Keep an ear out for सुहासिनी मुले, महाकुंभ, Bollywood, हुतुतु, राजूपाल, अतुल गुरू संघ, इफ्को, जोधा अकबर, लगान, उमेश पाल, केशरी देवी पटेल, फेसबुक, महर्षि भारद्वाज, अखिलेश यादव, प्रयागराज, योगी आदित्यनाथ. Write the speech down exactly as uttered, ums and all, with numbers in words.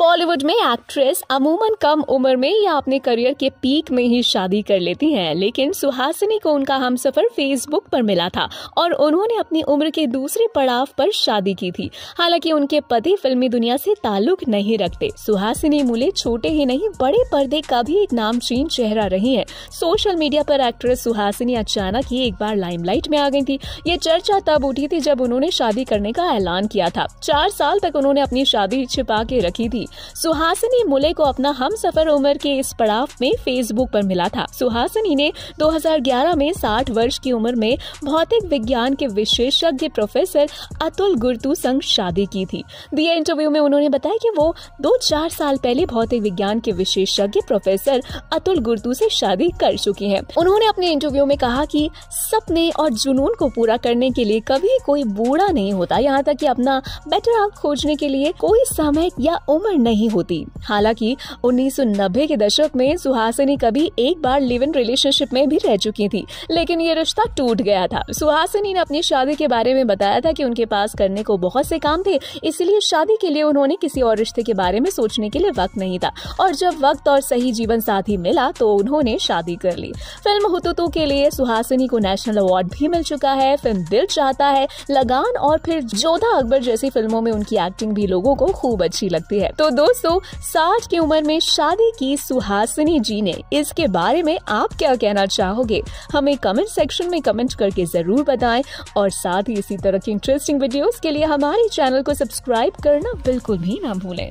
बॉलीवुड में एक्ट्रेस अमूमन कम उम्र में या अपने करियर के पीक में ही शादी कर लेती हैं, लेकिन सुहासिनी को उनका हमसफर फेसबुक पर मिला था और उन्होंने अपनी उम्र के दूसरे पड़ाव पर शादी की थी। हालांकि उनके पति फिल्मी दुनिया से ताल्लुक नहीं रखते। सुहासिनी मुले छोटे ही नहीं बड़े पर्दे का भी एक नामचीन चेहरा रही है। सोशल मीडिया पर एक्ट्रेस सुहासिनी अचानक ही एक बार लाइमलाइट में आ गई थी। ये चर्चा तब उठी थी जब उन्होंने शादी करने का ऐलान किया था। चार साल तक उन्होंने अपनी शादी छिपा के रखी थी। सुहासिनी मुले को अपना हमसफर उम्र के इस पड़ाव में फेसबुक पर मिला था। सुहासिनी ने दो हज़ार ग्यारह में साठ वर्ष की उम्र में भौतिक विज्ञान के विशेषज्ञ प्रोफेसर अतुल गुरू संघ शादी की थी। दिए इंटरव्यू में उन्होंने बताया कि वो दो चार साल पहले भौतिक विज्ञान के विशेषज्ञ प्रोफेसर अतुल गुरू से शादी कर चुकी हैं। उन्होंने अपने इंटरव्यू में कहा कि सपने और जुनून को पूरा करने के लिए कभी कोई बूढ़ा नहीं होता, यहाँ तक कि अपना बेटर हाफ खोजने के लिए कोई समय या उम्र नहीं होती। हालांकि उन्नीस सौ नब्बे के दशक में सुहासिनी कभी एक बार लिव इन रिलेशनशिप में भी रह चुकी थी, लेकिन ये रिश्ता टूट गया था। सुहासिनी ने अपनी शादी के बारे में बताया था कि उनके पास करने को बहुत से काम थे, इसलिए शादी के लिए उन्होंने किसी और रिश्ते के बारे में सोचने के लिए वक्त नहीं था, और जब वक्त और सही जीवन साथी मिला तो उन्होंने शादी कर ली। फिल्म हुतुतु के लिए सुहासिनी को नेशनल अवार्ड भी मिल चुका है। फिल्म दिल चाहता है, लगान और फिर जोधा अकबर जैसी फिल्मों में उनकी एक्टिंग भी लोगों को खूब अच्छी लगती है। तो दोस्तों, साठ की उम्र में शादी की सुहासिनी जी ने, इसके बारे में आप क्या कहना चाहोगे? हमें कमेंट सेक्शन में कमेंट करके जरूर बताएं और साथ ही इसी तरह की इंटरेस्टिंग वीडियोस के लिए हमारे चैनल को सब्सक्राइब करना बिल्कुल भी ना भूलें।